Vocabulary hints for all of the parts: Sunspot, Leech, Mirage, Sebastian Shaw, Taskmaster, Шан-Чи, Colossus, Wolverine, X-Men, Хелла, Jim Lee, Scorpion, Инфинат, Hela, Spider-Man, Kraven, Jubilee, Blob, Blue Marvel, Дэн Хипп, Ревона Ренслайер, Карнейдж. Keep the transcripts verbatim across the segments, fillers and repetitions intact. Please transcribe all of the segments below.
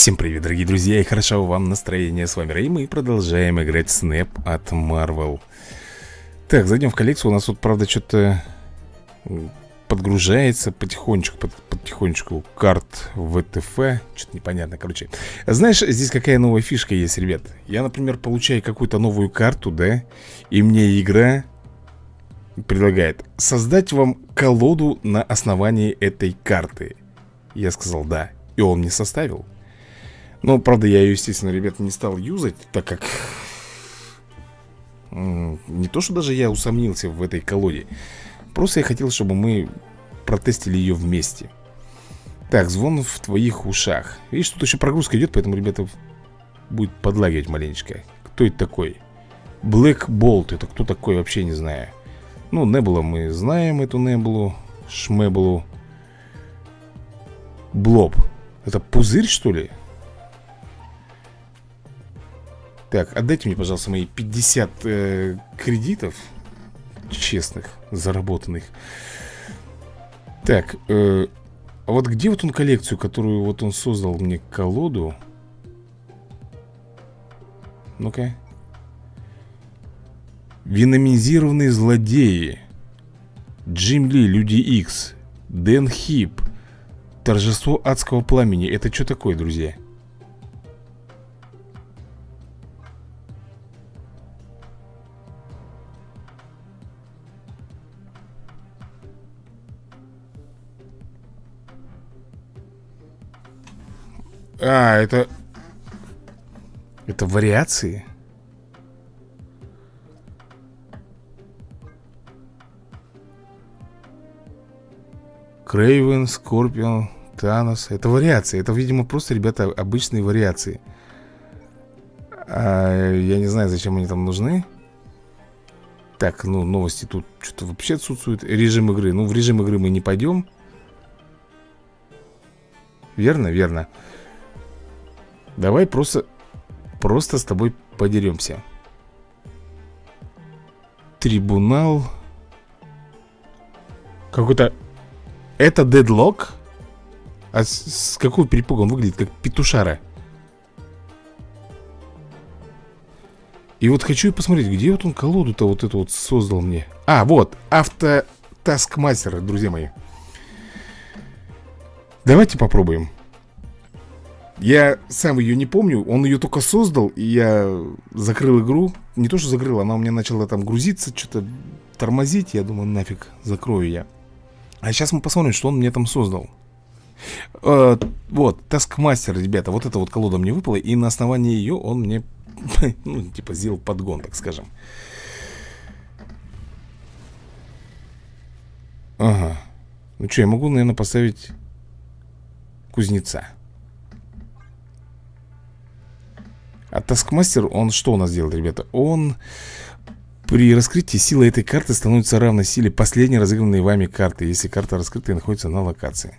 Всем привет, дорогие друзья, и хорошего вам настроения. С вами Рэй, мы продолжаем играть Снэп от Marvel. Так, зайдем в коллекцию, у нас тут, правда, что-то подгружается потихонечку, под, потихонечку карт ВТФ, что-то непонятно, короче. Знаешь, здесь какая новая фишка есть, ребят? Я, например, получаю какую-то новую карту, да, и мне игра предлагает создать вам колоду на основании этой карты. Я сказал да, и он мне составил. Ну, правда, я ее, естественно, ребят, не стал юзать, так как не то, что даже я усомнился в этой колоде. Просто я хотел, чтобы мы протестили ее вместе. Так, звон в твоих ушах. Видишь, тут еще прогрузка идет, поэтому, ребята, будет подлагивать маленечко. Кто это такой? Black Bolt, это кто такой, вообще не знаю. Ну, Небула, мы знаем эту Небулу. Шмебулу. Блоб. Это пузырь, что ли? Так, отдайте мне, пожалуйста, мои пятьдесят э, кредитов честных, заработанных. Так, э, а вот где вот он коллекцию, которую вот он создал мне колоду? Ну-ка. Веномизированные злодеи. Джим Ли, Люди Икс, Дэн Хипп, Торжество адского пламени. Это что такое, друзья? А, это... Это вариации? Крейвен, Скорпион, Танос. Это вариации. Это, видимо, просто, ребята, обычные вариации. А, я не знаю, зачем они там нужны. Так, ну, новости тут что-то вообще отсутствуют. Режим игры. Ну, в режим игры мы не пойдем. Верно, верно. Давай просто, просто с тобой подеремся. Трибунал. Какой-то... Это дедлок? А с, с какого перепуга? Он выглядит как петушара. И вот хочу посмотреть, где вот он колоду-то вот эту вот создал мне. А, вот, авто Таскмастер, друзья мои. Давайте попробуем. Я сам ее не помню, он ее только создал, и я закрыл игру. Не то, что закрыл, она у меня начала там грузиться, что-то тормозить. Я думаю, нафиг, закрою я. А сейчас мы посмотрим, что он мне там создал. э, Вот, Taskmaster, ребята, вот эта вот колода мне выпала, и на основании ее он мне, ну, типа, сделал подгон, так скажем. Ага. Ну что, я могу, наверное, поставить кузнеца. А Taskmaster, он что у нас делает, ребята? Он при раскрытии сила этой карты становится равной силе последней разыгранной вами карты, если карта раскрытая находится на локации.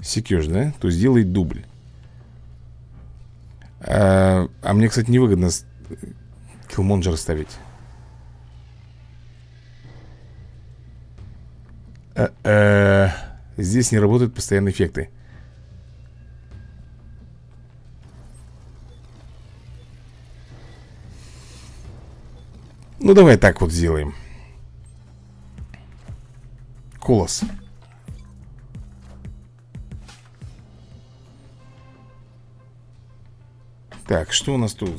Секешь, да? То есть делает дубль. А, а мне, кстати, невыгодно Killmonger ставить. А, а, здесь не работают постоянные эффекты. Ну, давай так вот сделаем. Колосс. Так, что у нас тут?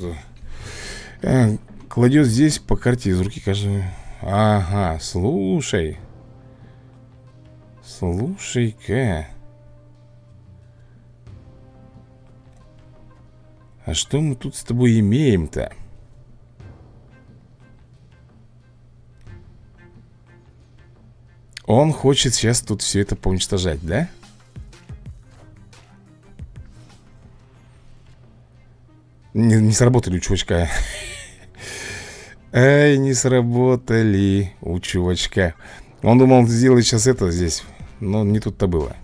Э, кладет здесь по карте из руки каждого. Ага, слушай. Слушай-ка. А что мы тут с тобой имеем-то? Он хочет сейчас тут все это поуничтожать, да? Не, не сработали у чувачка. Ай, не сработали у чувачка. Он думал, он сделает сейчас это здесь. Но не тут-то было.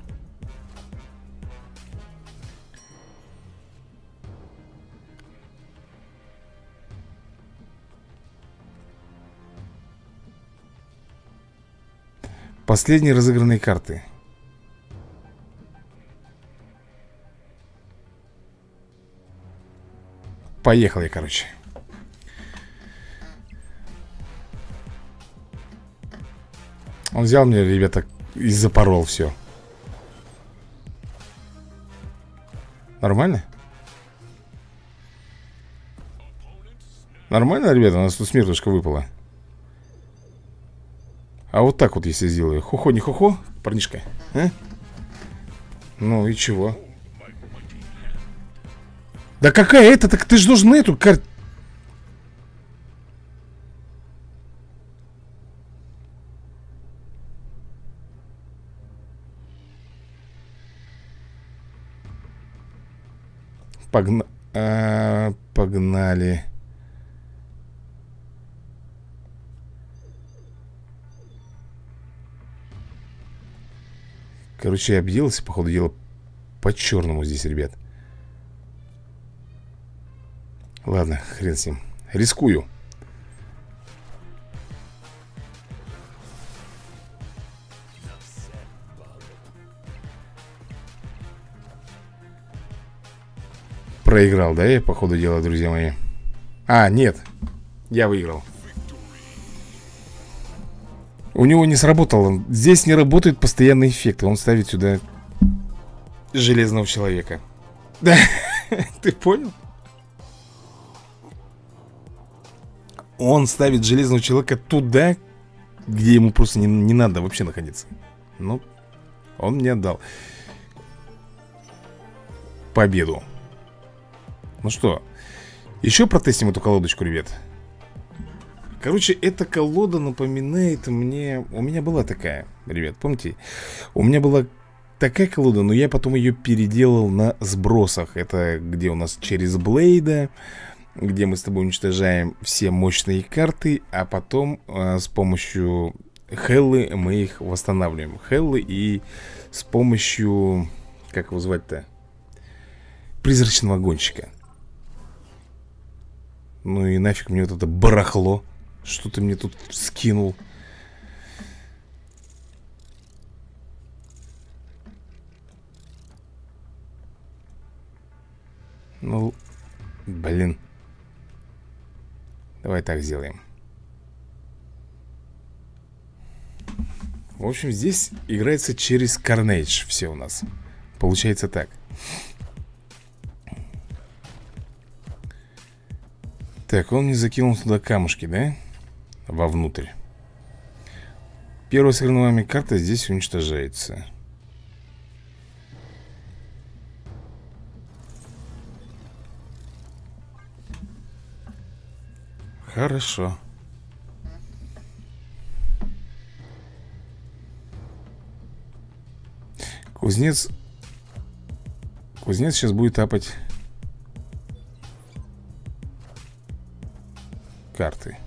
Последние разыгранные карты. поехал я, короче. Он взял мне, ребята, и запорол все. Нормально? Нормально, ребята? У нас тут смертушка выпала. А вот так вот, если сделаю. Хо-хо, не хо-хо, парнишка. А? Ну и чего? Да какая это? Так ты же должен эту карту... Погна... А, погнали. Короче, я обделался, по ходу дела, по-черному здесь, ребят. Ладно, хрен с ним. Рискую. Проиграл, да, я, по ходу дела, друзья мои? А, нет. Я выиграл. У него не сработало. Здесь не работают постоянные эффекты. Он ставит сюда железного человека. Да, ты понял? Он ставит железного человека туда, где ему просто не, не надо вообще находиться. Ну, он мне отдал победу. Ну что, еще протестим эту колодочку, ребят. Короче, эта колода напоминает мне... У меня была такая, ребят, помните? У меня была такая колода, но я потом ее переделал на сбросах. Это где у нас через Блейда... Где мы с тобой уничтожаем все мощные карты, а потом э, с помощью Хеллы мы их восстанавливаем. Хеллы и с помощью, как его звать-то, призрачного гонщика. Ну и нафиг мне вот это барахло. Что ты мне тут скинул? Ну, блин. Давай так сделаем. В общем, здесь играется через Carnage все у нас. Получается так. Так, он мне закинул туда камушки, да? Вовнутрь. Первая сыгранная вами карта здесь уничтожается. Хорошо. Кузнец. Кузнец сейчас будет апать карты.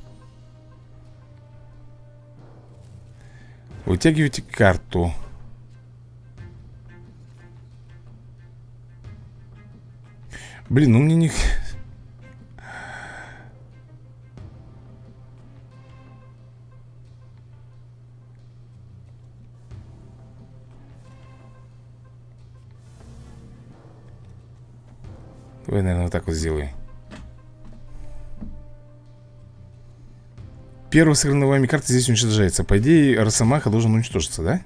Вытягивайте карту. Блин, ну мне не... Вы, наверное, вот так вот сделаю. Первая сыгранная вами карта здесь уничтожается. По идее, Росомаха должен уничтожиться, да?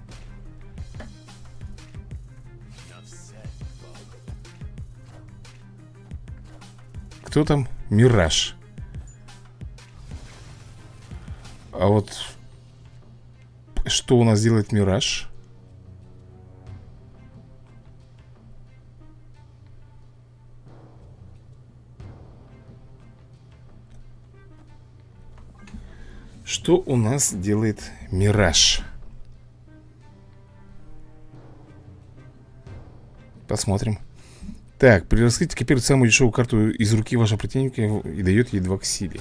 Кто там? Мираж. А вот что у нас делает Мираж? Что у нас делает Мираж? Посмотрим. Так, при раскрытии копирует самую дешевую карту из руки вашего противника и дает ей два к силе.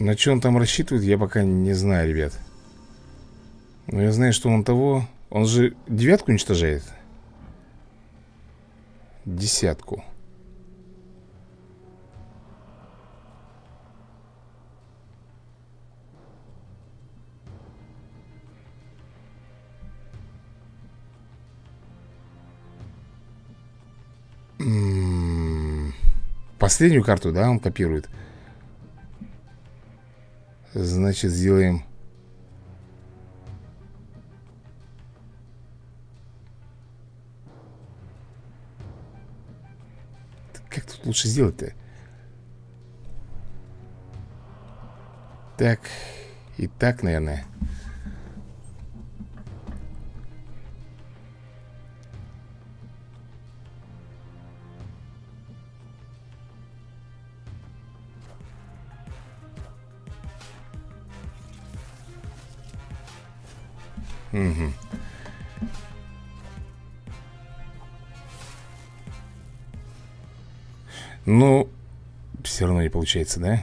На что он там рассчитывает, я пока не знаю, ребят. Но я знаю, что он того... Он же девятку уничтожает. десятку. Последнюю карту, да, он копирует. Значит, сделаем... Как тут лучше сделать-то? Так, и так, наверное. Угу. Ну, все равно не получается, да?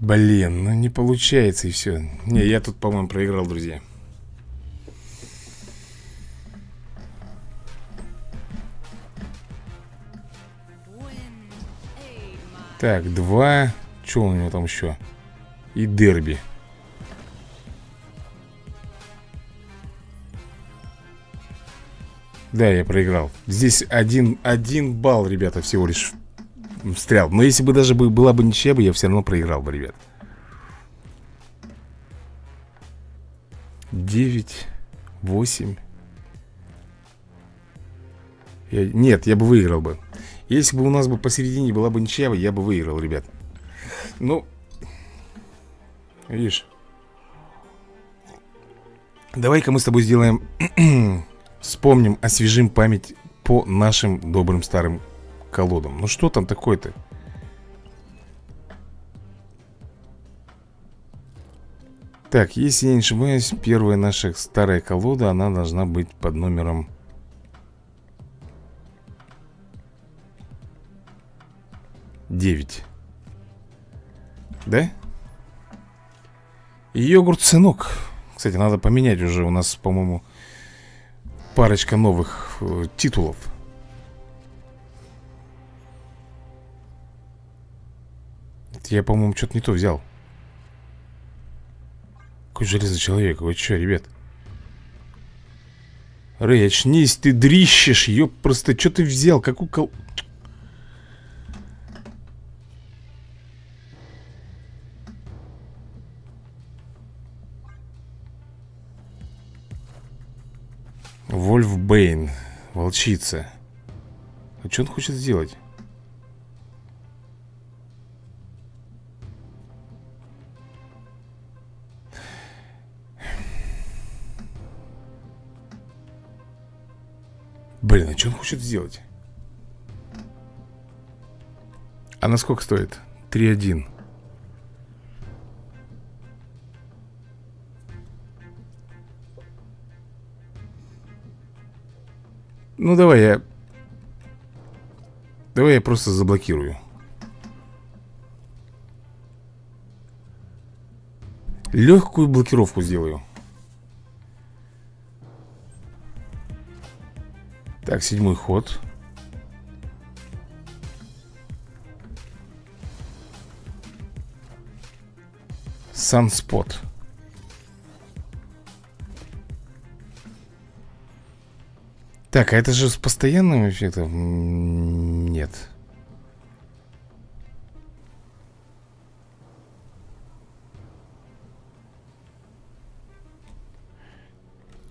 Блин, ну не получается и все. Не, я тут, по-моему, проиграл, друзья. Так, два. Что у него там еще? И дерби. Да, я проиграл. Здесь один, один балл, ребята, всего лишь встрял. Но если бы даже была бы ничья, я все равно проиграл бы, ребят. девять, восемь. Я... Нет, я бы выиграл бы. Если бы у нас бы посередине была бы ничья, я бы выиграл, ребят. Ну, видишь. Давай-ка мы с тобой сделаем... Вспомним, освежим память по нашим добрым старым колодам. Ну что там такое-то? Так, если я не ошибаюсь, первая наша старая колода, она должна быть под номером девять. Да? Йогурт сынок. Кстати, надо поменять уже. У нас, по-моему, парочка новых э, титулов. Я, по-моему, что-то не то взял. Какой железный человек, вы что, ребят? Рэй, очнись, ты дрищешь, ёп, просто, что ты взял, какую кол... Вольф Бэйн, волчица. А что он хочет сделать? Блин, а что он хочет сделать? А на сколько стоит? три один. Ну давай я... Давай я просто заблокирую. Легкую блокировку сделаю. Так, седьмой ход. Sunspot. Так, а это же с постоянным эффектом? Нет.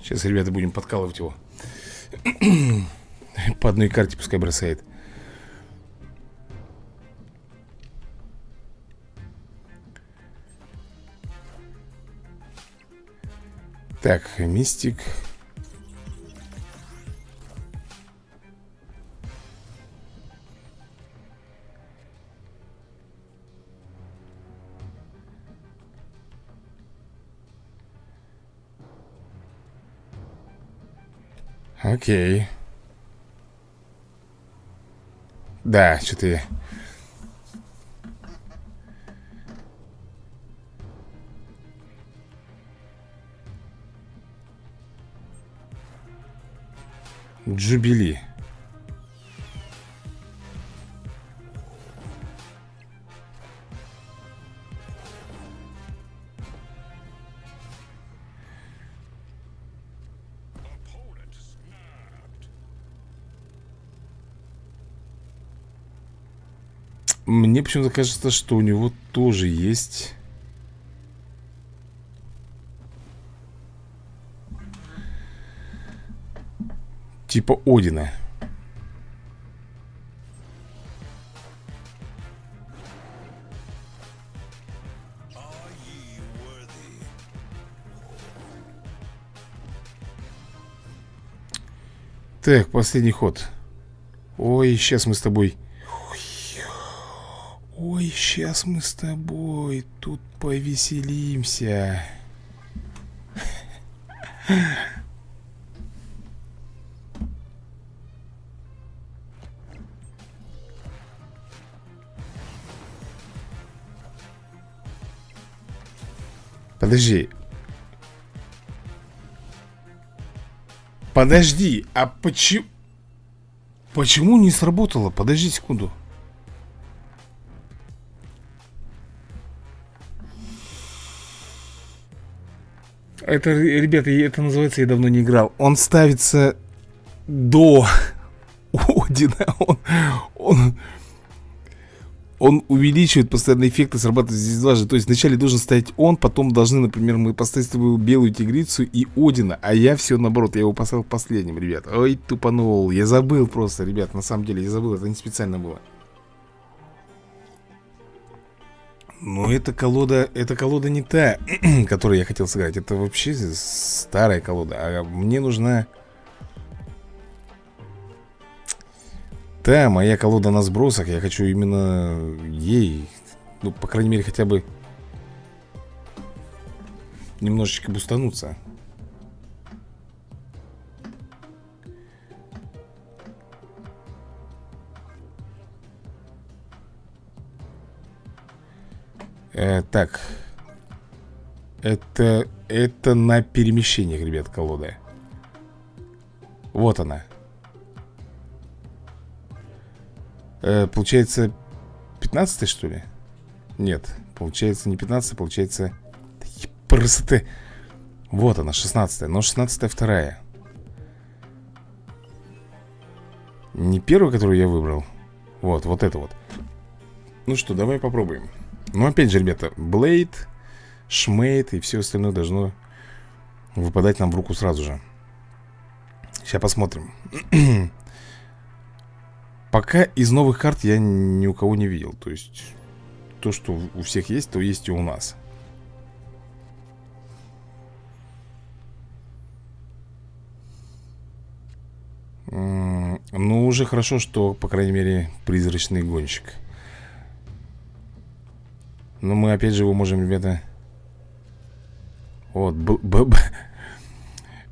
Сейчас, ребята, будем подкалывать его. По одной карте пускай бросает. Так, мистик. Окей. Да, что-то я... Джубили. Мне почему-то кажется, что у него тоже есть... Типа Одина. Так, последний ход. Ой, сейчас мы с тобой. Ой, сейчас мы с тобой тут повеселимся. Подожди. Подожди, а почему... Почему не сработало? Подожди секунду. Это, ребята, это называется, я давно не играл. Он ставится до Одина. Он... он... Он увеличивает постоянные эффекты, срабатывает здесь дважды. То есть вначале должен стоять он, потом должны, например, мы поставили белую тигрицу и Одина. А я все наоборот, я его поставил последним, ребят. Ой, тупанул. Я забыл просто, ребят, на самом деле, я забыл. Это не специально было. Но эта колода, эта колода не та, которую я хотел сыграть. Это вообще старая колода. А мне нужна... Да, моя колода на сбросах. Я хочу именно ей. Ну, по крайней мере, хотя бы немножечко бустануться. э, Так. Это, это на перемещениях, ребят, колода. Вот она. Получается пятнадцатый, что ли? Нет, получается не пятнадцатый, получается... Просто ты... Вот она, шестнадцатая, но шестнадцатая вторая. Не первую, которую я выбрал. Вот, вот это вот. Ну что, давай попробуем. Ну опять же, ребята, Блейд, Шмейд и все остальное должно выпадать нам в руку сразу же. Сейчас посмотрим. Пока из новых карт я ни у кого не видел. То есть, то, что у всех есть, то есть и у нас. Ну, уже хорошо, что, по крайней мере, призрачный гонщик. Но мы опять же его можем, ребята... Вот,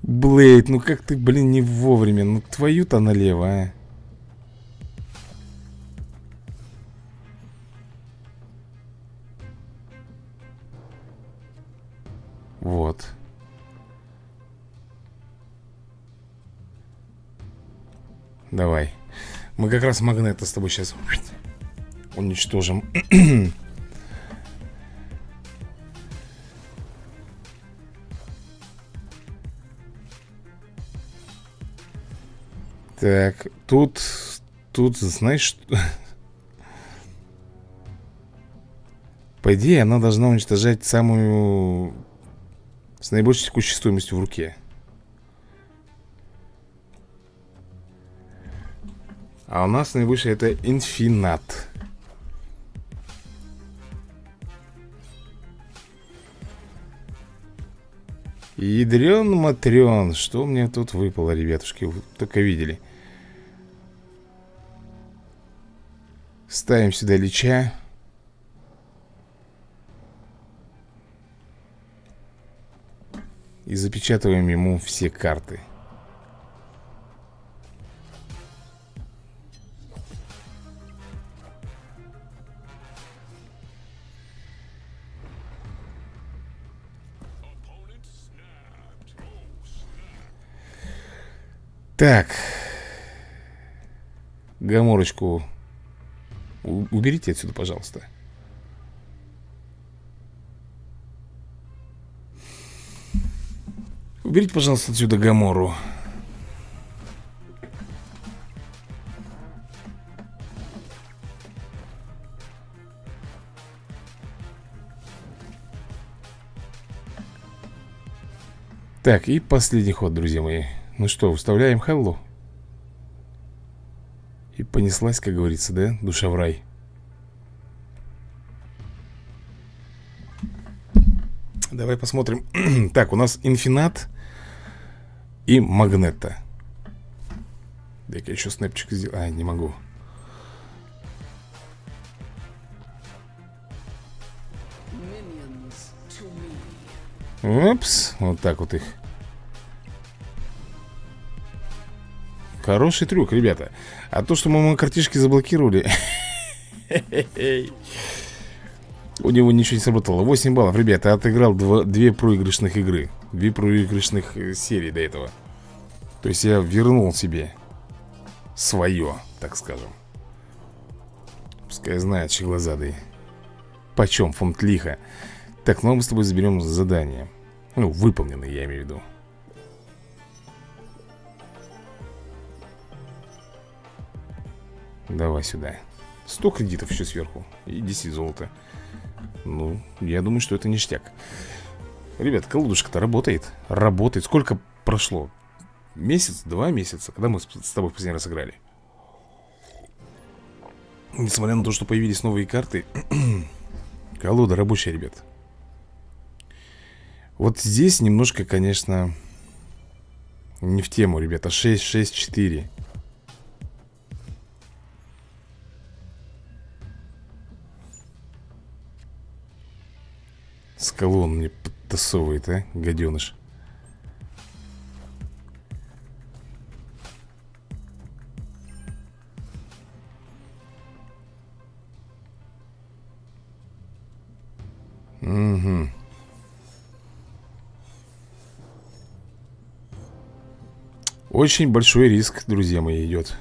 Блейд, ну как ты, блин, не вовремя. Ну, твою-то налево, а. Вот. Давай. Мы как раз Магнето с тобой сейчас уничтожим. Так, тут... Тут, знаешь, что... По идее, она должна уничтожать самую... С наибольшей текущей стоимостью в руке. А у нас наибольшая это Инфинат. Ядрен-матрен. Что мне тут выпало, ребятушки? Вы только видели. Ставим сюда Лича. И запечатываем ему все карты. Так. Гаморочку уберите отсюда, пожалуйста. Уберите, пожалуйста, отсюда Гамору. Так, и последний ход, друзья мои. Ну что, вставляем Хеллу. И понеслась, как говорится, да? Душа в рай. Давай посмотрим. Так, у нас Инфинат и Магнето. Дай-ка еще снэпчик сделаю. А, не могу. Опс, вот так вот их. Хороший трюк, ребята. А то, что мы мои картишки заблокировали, у него ничего не сработало. восемь баллов, ребята, отыграл две проигрышных игры. Две проигрышных серии до этого. То есть я вернул себе свое, так скажем. Пускай знает, чеглазадый. Почем фунт лиха. Так, ну а мы с тобой заберем задание. Ну, выполненное, я имею в виду. Давай сюда. сто кредитов еще сверху. И десять золота. Ну, я думаю, что это ништяк. Ребят, колодушка-то работает. Работает. Сколько прошло? Месяц? Два месяца? Когда мы с тобой в последний раз играли? Несмотря на то, что появились новые карты, колода рабочая, ребят. Вот здесь немножко, конечно, не в тему, ребята. шесть, шесть, четыре. Скалу он мне подтасовывает, а, гаденыш. Угу. Очень большой риск, друзья мои, идет.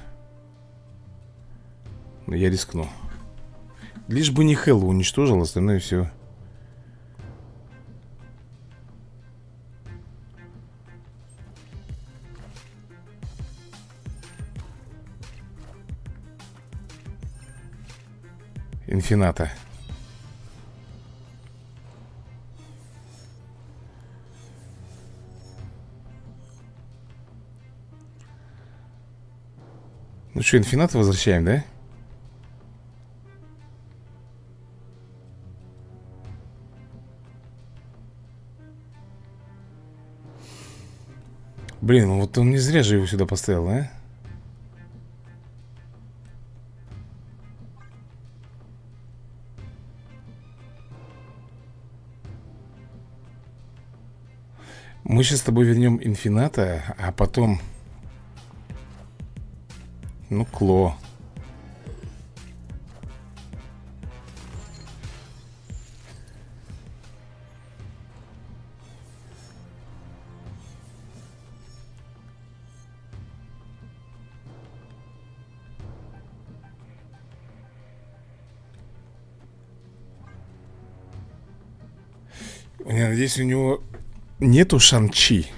Но я рискну. Лишь бы не Хеллу уничтожил, остальное все. Инфината. Ну что, Инфината возвращаем, да? Блин, вот он не зря же его сюда поставил, а? Мы сейчас с тобой вернем Инфината, а потом... Ну, Кло. Я надеюсь, у него... Нету Шан-Чи.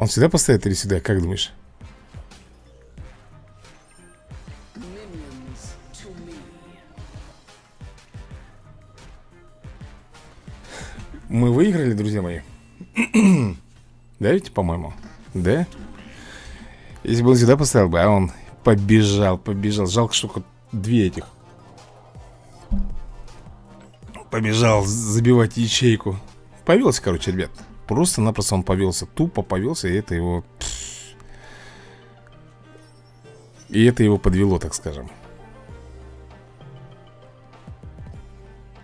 Он сюда поставит или сюда, как думаешь? Мы выиграли, друзья мои. Да, ведь, по-моему? Да? Если бы он сюда поставил бы, а он побежал, побежал. Жалко, что только две этих. Побежал забивать ячейку. Повелся, короче, ребят. Просто-напросто он повелся, тупо повелся, и это его... И это его подвело, так скажем.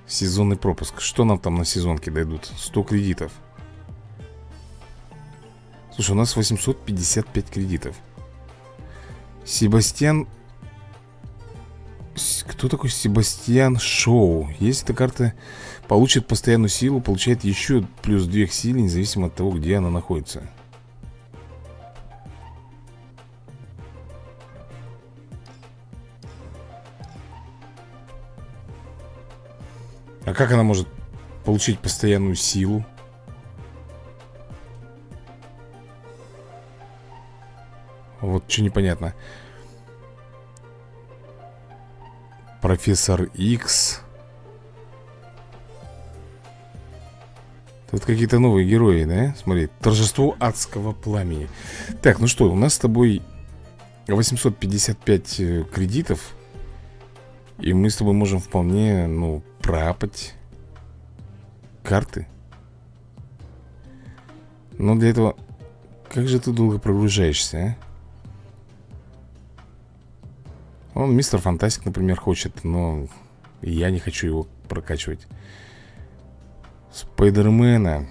Сезонный пропуск. Что нам там на сезонке дойдут? сто кредитов. Слушай, у нас восемьсот пятьдесят пять кредитов. Себастьян... Кто такой Себастьян Шоу? Если эта карта получит постоянную силу, получает еще плюс две к силе, независимо от того, где она находится. А как она может получить постоянную силу? Вот что непонятно. Профессор Икс. Тут какие-то новые герои, да? Смотри, торжество адского пламени. Так, ну что, у нас с тобой восемьсот пятьдесят пять кредитов. И мы с тобой можем вполне, ну, проапать карты. Но для этого... Как же ты долго прогружаешься, а? Он, мистер Фантастик, например, хочет, но я не хочу его прокачивать. Спайдермена.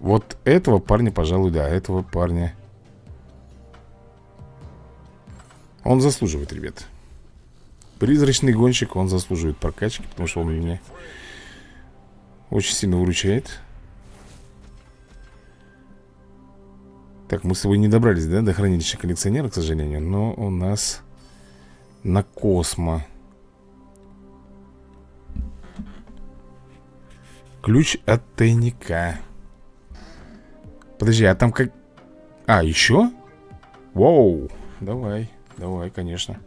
Вот этого парня, пожалуй, да, этого парня. Он заслуживает, ребят. Призрачный гонщик, он заслуживает прокачки, потому что он меня очень сильно выручает. Так, мы с тобой не добрались, да, до хранилища коллекционера, к сожалению. Но у нас на Космо. Ключ от тайника. Подожди, а там как... А, еще? Вау, давай, давай, конечно.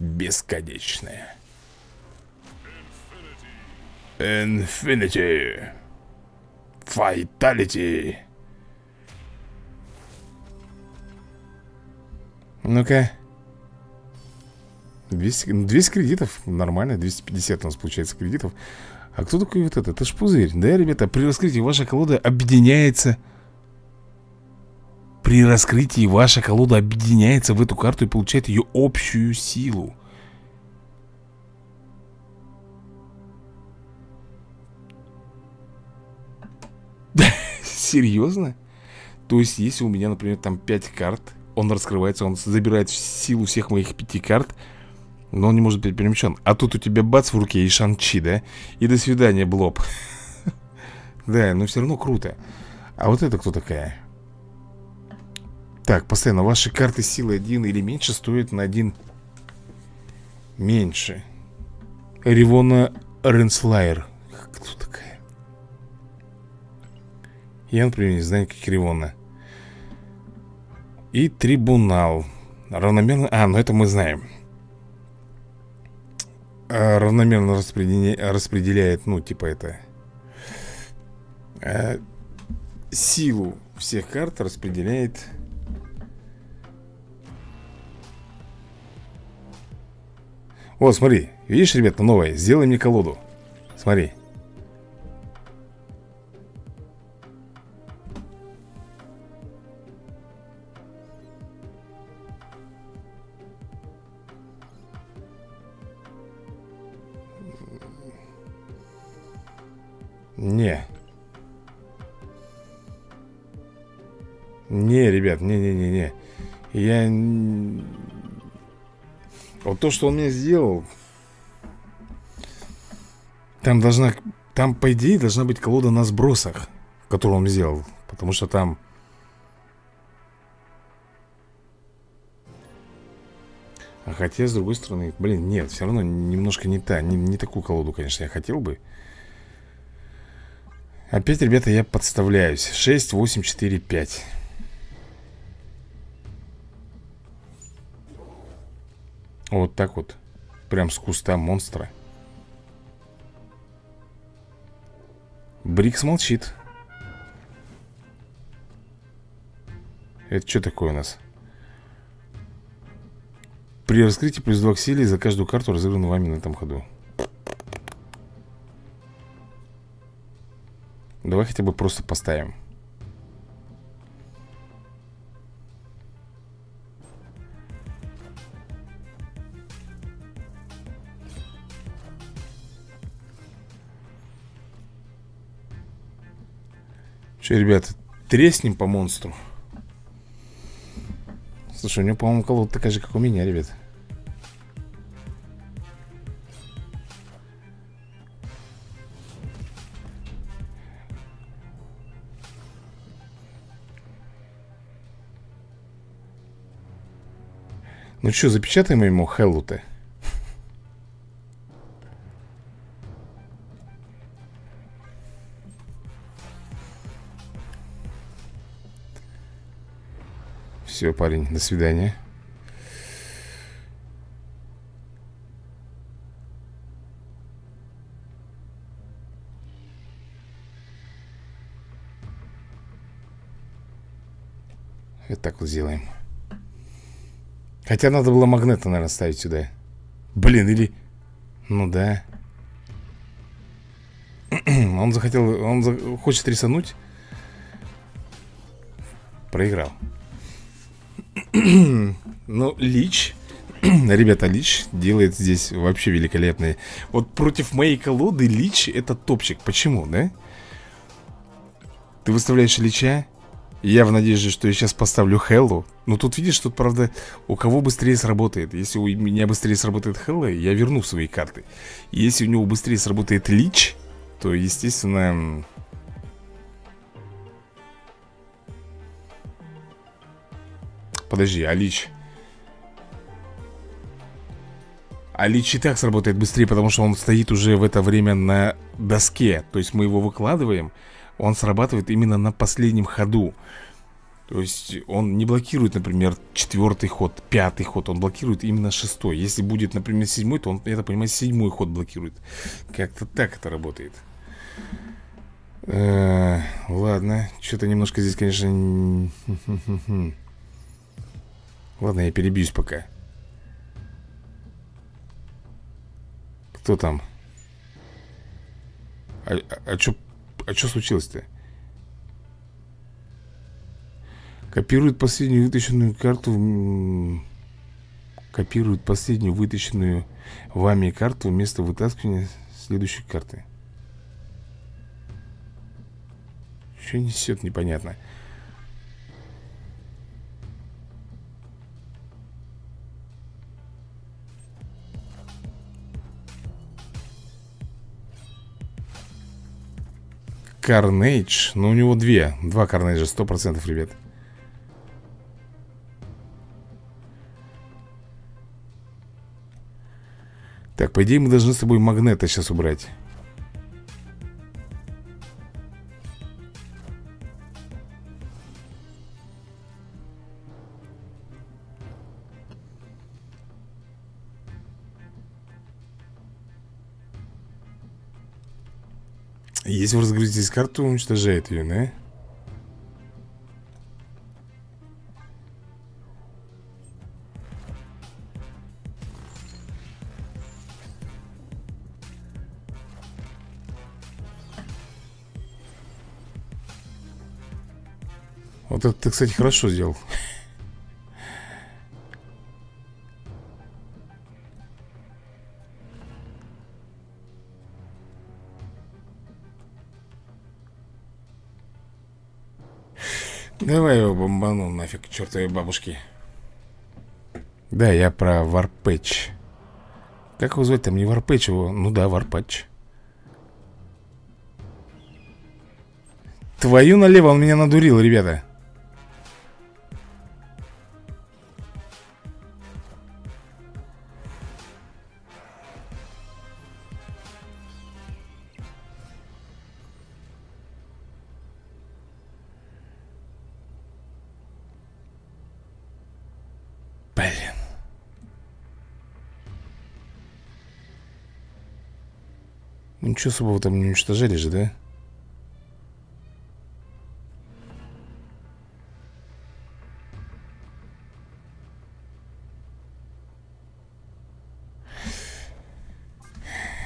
Бесконечная. Infinity. Fatality. Ну-ка. двести, двести кредитов. Нормально. двести пятьдесят у нас получается кредитов. А кто такой вот этот? Это ж пузырь. Да, ребята, при раскрытии ваша колода объединяется... При раскрытии ваша колода объединяется в эту карту и получает ее общую силу. Серьезно? То есть, если у меня, например, там пять карт, он раскрывается, он забирает силу всех моих пяти карт, но он не может быть перемещен. А тут у тебя бац в руке и Шан-Чи, да? И до свидания, Блоб. Да, но все равно круто. А вот это кто такая? Так, постоянно ваши карты силы один или меньше стоят на один меньше. Ревона Ренслайер. Кто такая? Я, например, не знаю, как Ревона. И трибунал. Равномерно... А, ну это мы знаем. А, равномерно распределя... распределяет, ну, типа это... А, силу всех карт распределяет... Вот, смотри, видишь, ребята, новое. Сделай мне колоду. Смотри. Не. Не, ребят, не-не-не-не. Я... Вот то, что он мне сделал. Там должна... Там, по идее, должна быть колода на сбросах, которую он сделал. Потому что там... А хотя, с другой стороны... Блин, нет, все равно немножко не та. Не, не такую колоду, конечно, я хотел бы. Опять, ребята, я подставляюсь. шесть, восемь, четыре, пять. Вот так вот. Прям с куста монстра. Брикс молчит. Это что такое у нас? При раскрытии плюс два к силе за каждую карту, разыгранную вами на этом ходу. Давай хотя бы просто поставим. Че, ребята, треснем по монстру. Слушай, у него, по-моему, колода такая же, как у меня, ребят. Ну что, запечатаем ему Хеллу-то? Все, парень, до свидания. Вот так вот сделаем. Хотя надо было Магнета, наверное, ставить сюда. Блин, или... Ну да. Он захотел... Он за... хочет рисануть. Проиграл. Ну, Лич, ребята, Лич делает здесь вообще великолепные. Вот против моей колоды Лич это топчик. Почему, да? Ты выставляешь Лича. Я в надежде, что я сейчас поставлю Хеллу. Но тут, видишь, тут, правда, у кого быстрее сработает. Если у меня быстрее сработает Хелла, я верну свои карты. Если у него быстрее сработает Лич, то, естественно... Подожди, а Лич? А Лич и так сработает быстрее, потому что он стоит уже в это время на доске. То есть мы его выкладываем, он срабатывает именно на последнем ходу. То есть он не блокирует, например, четвертый ход, пятый ход. Он блокирует именно шестой. Если будет, например, седьмой, то он, я так понимаю, седьмой ход блокирует. Как-то так это работает. Ладно, что-то немножко здесь, конечно... Ладно, я перебьюсь пока. Кто там? А, а, а что а случилось-то? Копирует последнюю вытащенную карту. Копирует последнюю вытащенную вами карту вместо вытаскивания следующей карты. Что несет, непонятно. Карнейдж, но у него две. Два Карнейджа, сто процентов, ребят. Так, по идее мы должны с собой Магнета сейчас убрать. Если вы разгрузите карту, уничтожает ее, да? Вот это ты, кстати, хорошо сделал. Давай его бомбану нафиг, к чертовой бабушке. Да, я про Варпэч. Как его звать там? Не Варпэч его. Ну да, Варпач. Твою налево, он меня надурил, ребята. Ничего особого там не уничтожали же, да?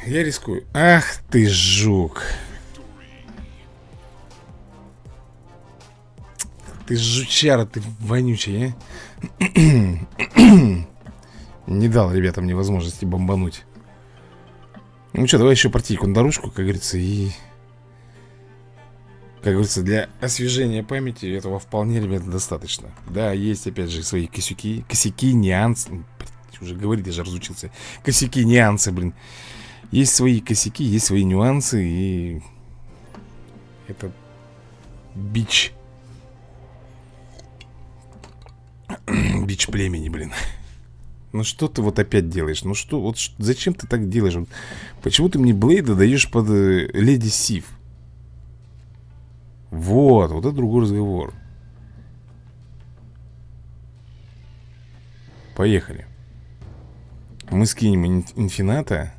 Я рискую. Ах ты жук. ты жучара, ты вонючая, а? Не дал ребятам мне возможности бомбануть. Ну что, давай еще партийку на дорожку, как говорится, и... Как говорится, для освежения памяти этого вполне, ребята, достаточно. Да, есть, опять же, свои косяки, косяки, нюансы. Уже говорить даже разучился. Косяки, нюансы, блин. Есть свои косяки, есть свои нюансы. И... Это... Бич. Бич племени, блин. Ну что ты вот опять делаешь? Ну что, вот зачем ты так делаешь? Почему ты мне Блейда даешь под э, Леди Сиф? Вот, вот это другой разговор. Поехали. Мы скинем ин инфината.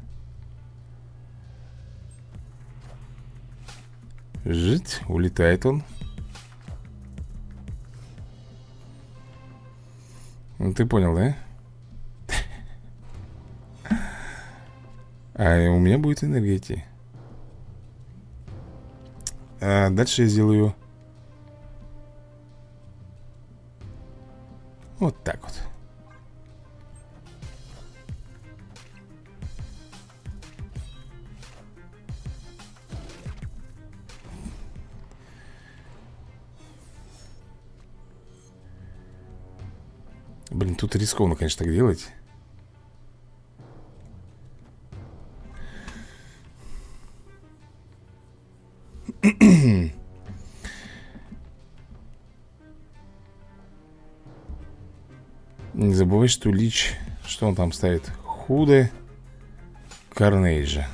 Жить, улетает он. Ну ты понял, да? А у меня будет энергия идти. А дальше я сделаю вот так вот. Блин, тут рискованно, конечно, так делать. Не забывай, что Лич, что он там ставит? Худо Карнейджа.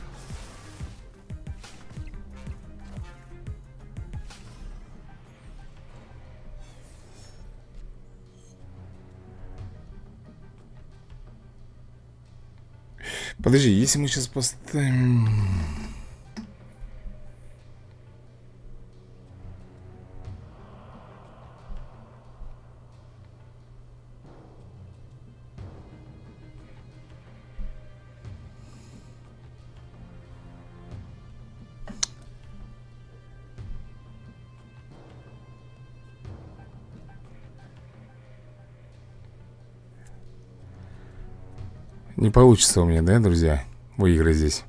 Подожди, если мы сейчас поставим... Не получится у меня, да, друзья, выиграть здесь.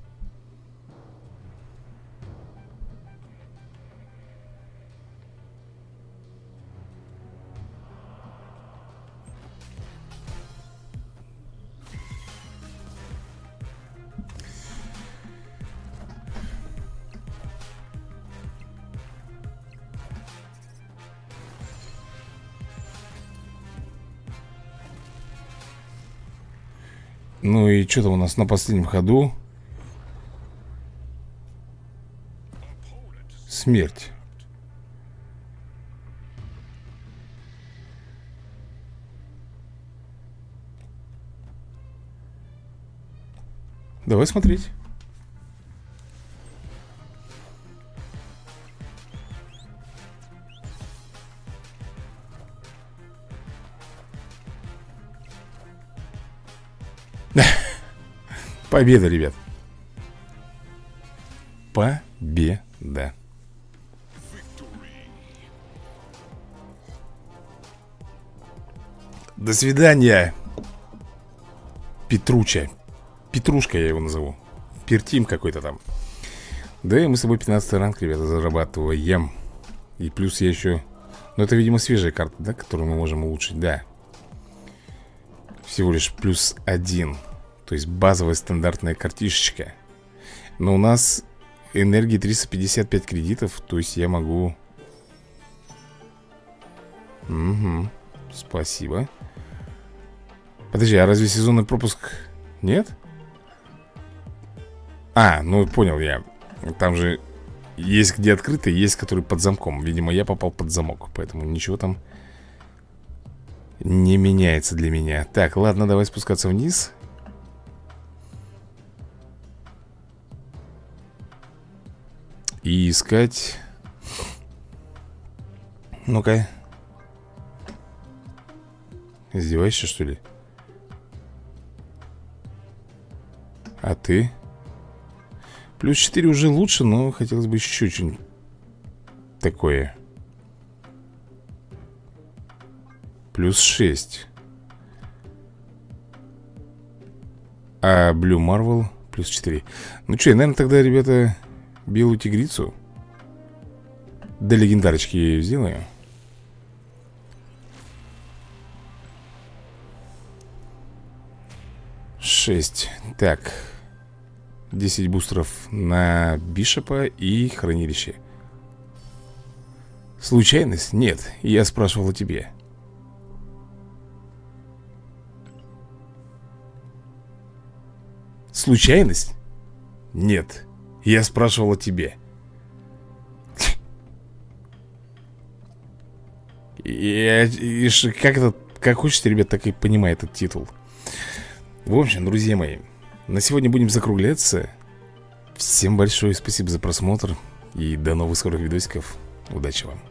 Ну и что там у нас на последнем ходу? Смерть. Давай смотреть. Победа, ребят. Победа. До свидания, Петруча. Петрушка я его назову. Пертим какой-то там. Да, и мы с собой пятнадцатый ранг, ребята, зарабатываем. И плюс я еще... Ну, это, видимо, свежая карта, да, которую мы можем улучшить, да. Всего лишь плюс один. То есть базовая стандартная картишечка. Но у нас энергии триста пятьдесят пять кредитов. То есть я могу... Угу. Спасибо. Подожди, а разве сезонный пропуск нет? А, ну понял я. Там же есть где открытый, есть который под замком. Видимо, я попал под замок. Поэтому ничего там не меняется для меня. Так, ладно, давай спускаться вниз. И искать. Ну-ка. Издеваешься, что ли? А ты? Плюс четыре уже лучше, но хотелось бы еще что-нибудь такое. плюс шесть. А Blue Marvel плюс четыре. Ну что, я, наверное, тогда, ребята, белую тигрицу до легендарочки сделаю. шесть. Так, десять бустеров на Бишопа и хранилище. Случайность? Нет, я спрашивал о тебе. Случайность? Нет, я спрашивал о тебе. Я, как, это, как хочется, ребят, так и понимаю этот титул. В общем, друзья мои, на сегодня будем закругляться. Всем большое спасибо за просмотр и до новых скорых видосиков. Удачи вам.